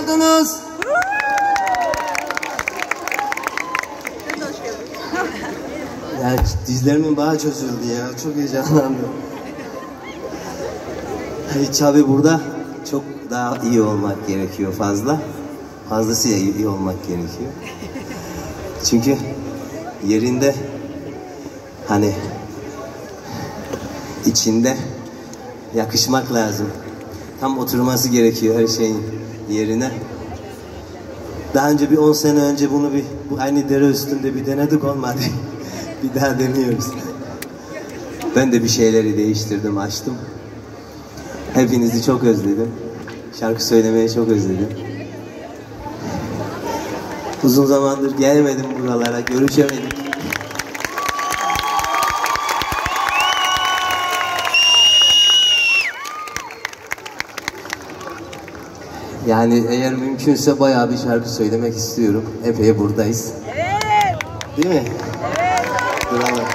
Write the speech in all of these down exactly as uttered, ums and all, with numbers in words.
geldiniz. Ya dizlerimin bağı çözüldü ya. Çok heyecanlandım. Hiç abi burada çok daha iyi olmak gerekiyor fazla. Fazlasıyla iyi olmak gerekiyor. Çünkü yerinde hani içinde yakışmak lazım. Tam oturması gerekiyor her şeyin yerine. Daha önce bir on sene önce bunu bir bu aynı dere üstünde bir denedik, olmadı. Bir daha deniyoruz. Ben de bir şeyleri değiştirdim, açtım. Hepinizi çok özledim. Şarkı söylemeyi çok özledim. Uzun zamandır gelmedim buralara, görüşemedik. Yani eğer mümkünse bayağı bir şarkı söylemek istiyorum. Epey buradayız. Evet. Değil mi? Evet. Bravo.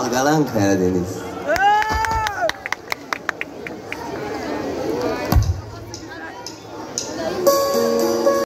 Algalan Karadeniz.